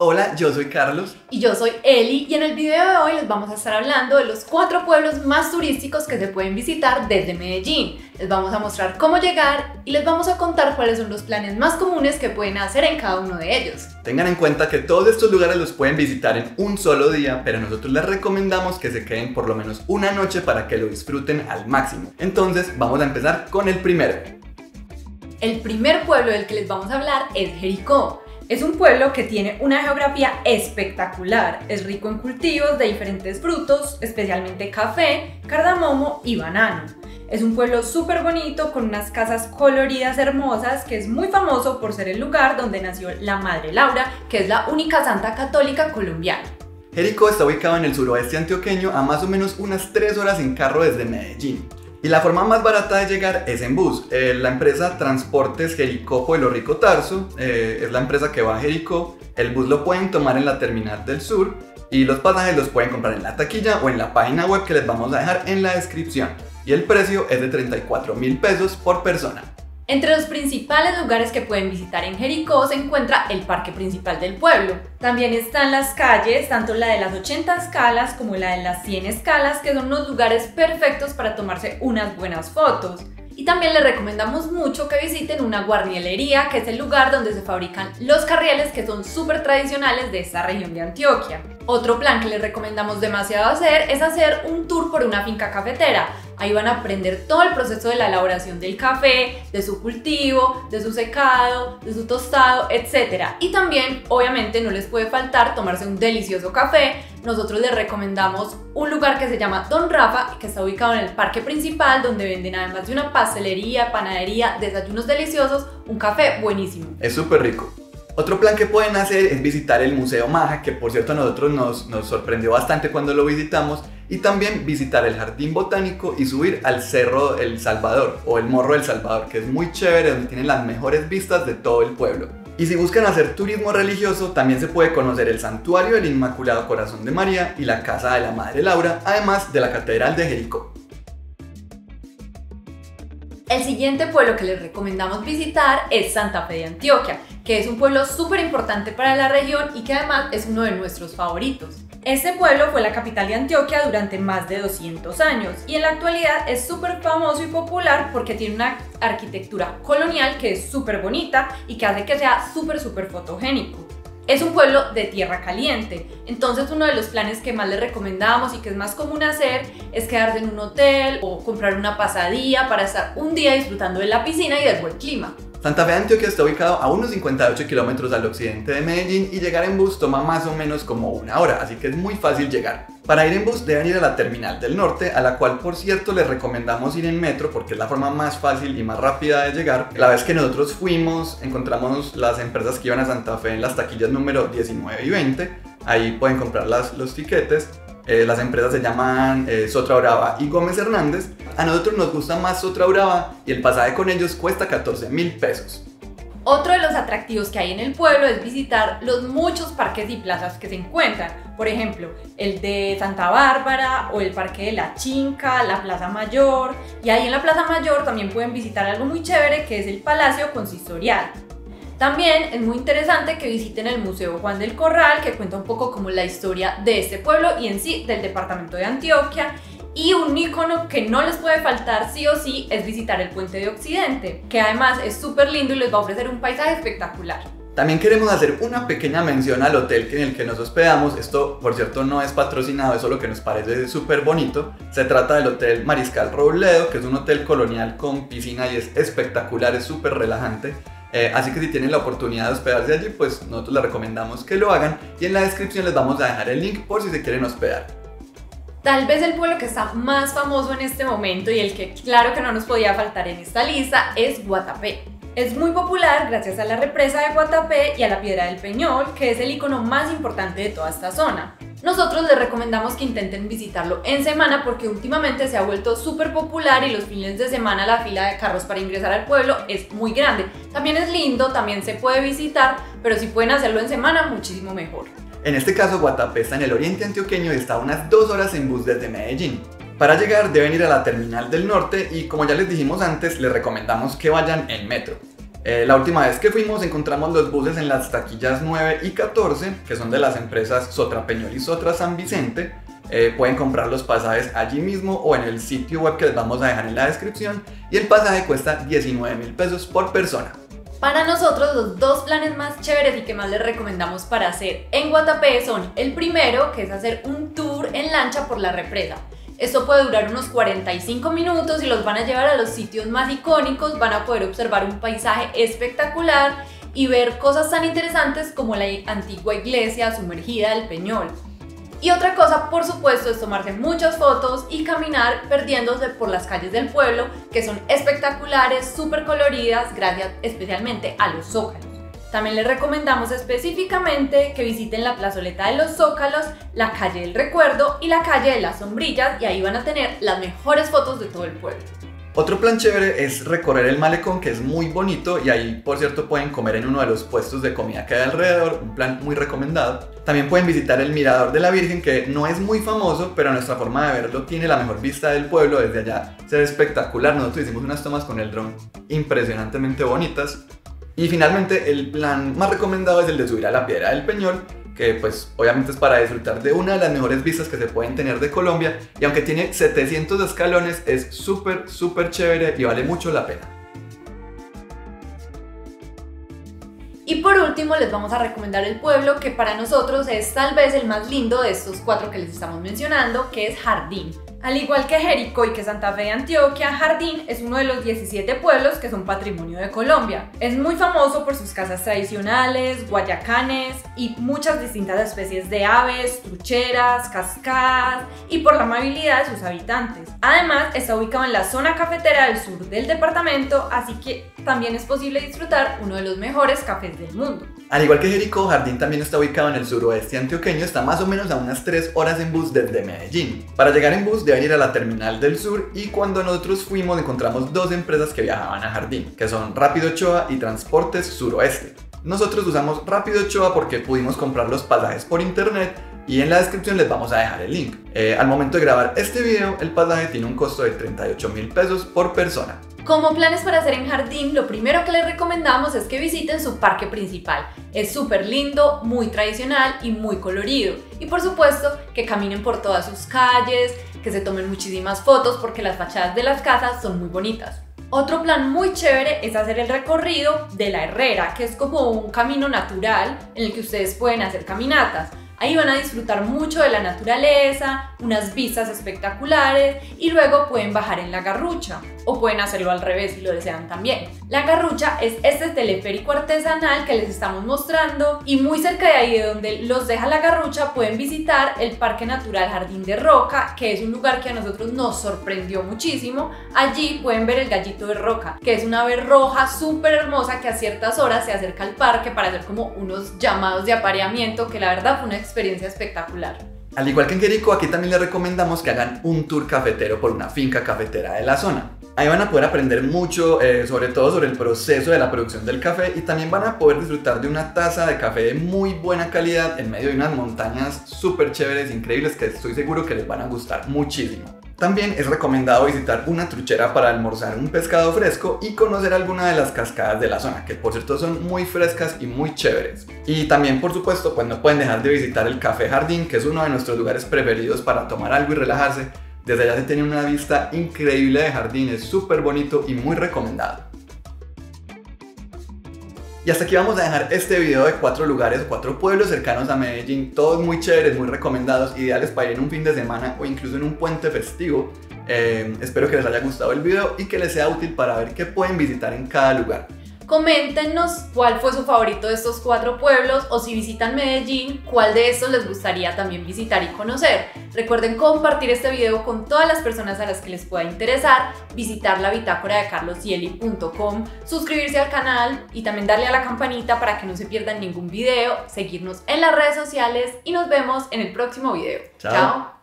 Hola, yo soy Carlos. Y yo soy Eli, y en el video de hoy les vamos a estar hablando de los 4 pueblos más turísticos que se pueden visitar desde Medellín. Les vamos a mostrar cómo llegar y les vamos a contar cuáles son los planes más comunes que pueden hacer en cada uno de ellos. Tengan en cuenta que todos estos lugares los pueden visitar en un solo día, pero nosotros les recomendamos que se queden por lo menos una noche para que lo disfruten al máximo. Entonces vamos a empezar con el primero. El primer pueblo del que les vamos a hablar es Jericó. Es un pueblo que tiene una geografía espectacular, es rico en cultivos de diferentes frutos, especialmente café, cardamomo y banano. Es un pueblo súper bonito con unas casas coloridas hermosas que es muy famoso por ser el lugar donde nació la Madre Laura, que es la única santa católica colombiana. Jericó está ubicado en el suroeste antioqueño a más o menos unas 3 horas en carro desde Medellín. Y la forma más barata de llegar es en bus. La empresa Transportes Jericó Pueblo Rico Tarso es la empresa que va a Jericó. El bus lo pueden tomar en la terminal del sur y los pasajes los pueden comprar en la taquilla o en la página web que les vamos a dejar en la descripción. Y el precio es de 34.000 pesos por persona. Entre los principales lugares que pueden visitar en Jericó se encuentra el parque principal del pueblo. También están las calles, tanto la de las 80 escalas como la de las 100 escalas, que son unos lugares perfectos para tomarse unas buenas fotos. Y también les recomendamos mucho que visiten una guarnielería, que es el lugar donde se fabrican los carrieles, que son súper tradicionales de esta región de Antioquia. Otro plan que les recomendamos demasiado hacer es hacer un tour por una finca cafetera. Ahí van a aprender todo el proceso de la elaboración del café, de su cultivo, de su secado, de su tostado, etc. Y también, obviamente, no les puede faltar tomarse un delicioso café. Nosotros les recomendamos un lugar que se llama Don Rafa, que está ubicado en el parque principal, donde venden además de una pastelería, panadería, desayunos deliciosos, un café buenísimo. Es súper rico. Otro plan que pueden hacer es visitar el Museo Maya, que por cierto a nosotros nos sorprendió bastante cuando lo visitamos, y también visitar el Jardín Botánico y subir al Cerro El Salvador o el Morro del Salvador, que es muy chévere, donde tienen las mejores vistas de todo el pueblo. Y si buscan hacer turismo religioso, también se puede conocer el Santuario del Inmaculado Corazón de María y la Casa de la Madre Laura, además de la Catedral de Jericó. El siguiente pueblo que les recomendamos visitar es Santa Fe de Antioquia, que es un pueblo súper importante para la región y que además es uno de nuestros favoritos. Este pueblo fue la capital de Antioquia durante más de 200 años y en la actualidad es súper famoso y popular porque tiene una arquitectura colonial que es súper bonita y que hace que sea súper fotogénico. Es un pueblo de tierra caliente, entonces uno de los planes que más les recomendamos y que es más común hacer es quedarse en un hotel o comprar una pasadía para estar un día disfrutando de la piscina y del buen clima. Santa Fe de Antioquia está ubicado a unos 58 kilómetros al occidente de Medellín y llegar en bus toma más o menos como una hora, así que es muy fácil llegar. Para ir en bus deben ir a la terminal del norte, a la cual por cierto les recomendamos ir en metro porque es la forma más fácil y más rápida de llegar. La vez que nosotros fuimos, encontramos las empresas que iban a Santa Fe en las taquillas número 19 y 20, ahí pueden comprar los tiquetes. Las empresas se llaman Sotrauraba y Gómez Hernández. A nosotros nos gusta más Sotrauraba y el pasaje con ellos cuesta 14.000 pesos. Otro de los atractivos que hay en el pueblo es visitar los muchos parques y plazas que se encuentran. Por ejemplo, el de Santa Bárbara o el Parque de la Chinca, la Plaza Mayor. Y ahí en la Plaza Mayor también pueden visitar algo muy chévere que es el Palacio Consistorial. También es muy interesante que visiten el Museo Juan del Corral, que cuenta un poco como la historia de este pueblo y en sí del departamento de Antioquia. Y un icono que no les puede faltar sí o sí es visitar el Puente de Occidente, que además es súper lindo y les va a ofrecer un paisaje espectacular. También queremos hacer una pequeña mención al hotel en el que nos hospedamos. Esto, por cierto, no es patrocinado, eso es lo que nos parece súper bonito. Se trata del Hotel Mariscal Robledo, que es un hotel colonial con piscina y es espectacular, es súper relajante. Así que si tienen la oportunidad de hospedarse allí, pues nosotros les recomendamos que lo hagan y en la descripción les vamos a dejar el link por si se quieren hospedar. Tal vez el pueblo que está más famoso en este momento y el que claro que no nos podía faltar en esta lista es Guatapé. Es muy popular gracias a la represa de Guatapé y a la Piedra del Peñol, que es el icono más importante de toda esta zona. Nosotros les recomendamos que intenten visitarlo en semana porque últimamente se ha vuelto súper popular y los fines de semana la fila de carros para ingresar al pueblo es muy grande. También es lindo, también se puede visitar, pero si pueden hacerlo en semana muchísimo mejor. En este caso Guatapé está en el oriente antioqueño y está a unas 2 horas en bus desde Medellín. Para llegar deben ir a la terminal del norte y como ya les dijimos antes, les recomendamos que vayan en metro. La última vez que fuimos encontramos los buses en las taquillas 9 y 14, que son de las empresas Sotra Peñol y Sotra San Vicente. Pueden comprar los pasajes allí mismo o en el sitio web que les vamos a dejar en la descripción, y el pasaje cuesta 19.000 pesos por persona. Para nosotros los dos planes más chéveres y que más les recomendamos para hacer en Guatapé son el primero, que es hacer un tour en lancha por la represa. Esto puede durar unos 45 minutos y los van a llevar a los sitios más icónicos, van a poder observar un paisaje espectacular y ver cosas tan interesantes como la antigua iglesia sumergida del Peñol. Y otra cosa, por supuesto, es tomarse muchas fotos y caminar perdiéndose por las calles del pueblo, que son espectaculares, súper coloridas, gracias especialmente a los zócalos. También les recomendamos específicamente que visiten la Plazoleta de los Zócalos, la Calle del Recuerdo y la Calle de las Sombrillas, y ahí van a tener las mejores fotos de todo el pueblo. Otro plan chévere es recorrer el malecón, que es muy bonito, y ahí por cierto pueden comer en uno de los puestos de comida que hay alrededor, un plan muy recomendado. También pueden visitar el Mirador de la Virgen, que no es muy famoso, pero nuestra forma de verlo tiene la mejor vista del pueblo desde allá. Se ve espectacular, nosotros hicimos unas tomas con el dron impresionantemente bonitas. Y finalmente el plan más recomendado es el de subir a la Piedra del Peñol, que pues obviamente es para disfrutar de una de las mejores vistas que se pueden tener de Colombia, y aunque tiene 700 escalones es súper chévere y vale mucho la pena. Y por último les vamos a recomendar el pueblo que para nosotros es tal vez el más lindo de estos cuatro que les estamos mencionando, que es Jardín. Al igual que Jericó y que Santa Fe de Antioquia, Jardín es uno de los 17 pueblos que son patrimonio de Colombia. Es muy famoso por sus casas tradicionales, guayacanes y muchas distintas especies de aves, trucheras, cascadas y por la amabilidad de sus habitantes. Además, está ubicado en la zona cafetera del sur del departamento, así que también es posible disfrutar uno de los mejores cafés del mundo. Al igual que Jericó, Jardín también está ubicado en el suroeste antioqueño, está más o menos a unas 3 horas en bus desde Medellín. Para llegar en bus deben ir a la terminal del sur, y cuando nosotros fuimos encontramos dos empresas que viajaban a Jardín, que son Rápido Ochoa y Transportes Suroeste. Nosotros usamos Rápido Ochoa porque pudimos comprar los pasajes por internet, y en la descripción les vamos a dejar el link. Al momento de grabar este video, el pasaje tiene un costo de 38.000 pesos por persona. Como planes para hacer en Jardín, lo primero que les recomendamos es que visiten su parque principal. Es súper lindo, muy tradicional y muy colorido. Y por supuesto que caminen por todas sus calles, que se tomen muchísimas fotos porque las fachadas de las casas son muy bonitas. Otro plan muy chévere es hacer el recorrido de la Herrera, que es como un camino natural en el que ustedes pueden hacer caminatas. Ahí van a disfrutar mucho de la naturaleza, unas vistas espectaculares, y luego pueden bajar en La Garrucha, o pueden hacerlo al revés si lo desean también. La Garrucha es este teleférico artesanal que les estamos mostrando, y muy cerca de ahí de donde los deja La Garrucha pueden visitar el Parque Natural Jardín de Roca, que es un lugar que a nosotros nos sorprendió muchísimo. Allí pueden ver el gallito de Roca, que es una ave roja súper hermosa que a ciertas horas se acerca al parque para hacer como unos llamados de apareamiento, que la verdad fue una experiencia espectacular. Al igual que en Jericó, aquí también les recomendamos que hagan un tour cafetero por una finca cafetera de la zona. Ahí van a poder aprender mucho, sobre todo sobre el proceso de la producción del café, y también van a poder disfrutar de una taza de café de muy buena calidad en medio de unas montañas súper chéveres, increíbles, que estoy seguro que les van a gustar muchísimo. También es recomendado visitar una truchera para almorzar un pescado fresco y conocer alguna de las cascadas de la zona, que por cierto son muy frescas y muy chéveres. Y también por supuesto pues no pueden dejar de visitar el Café Jardín, que es uno de nuestros lugares preferidos para tomar algo y relajarse. Desde allá se tiene una vista increíble de Jardín, es súper bonito y muy recomendado. Y hasta aquí vamos a dejar este video de 4 lugares o 4 pueblos cercanos a Medellín, todos muy chéveres, muy recomendados, ideales para ir en un fin de semana o incluso en un puente festivo. Espero que les haya gustado el video y que les sea útil para ver qué pueden visitar en cada lugar. Coméntenos cuál fue su favorito de estos 4 pueblos, o si visitan Medellín, cuál de estos les gustaría también visitar y conocer. Recuerden compartir este video con todas las personas a las que les pueda interesar, visitar la bitácora de carlosy.eli.com, suscribirse al canal y también darle a la campanita para que no se pierdan ningún video, seguirnos en las redes sociales, y nos vemos en el próximo video. Chao.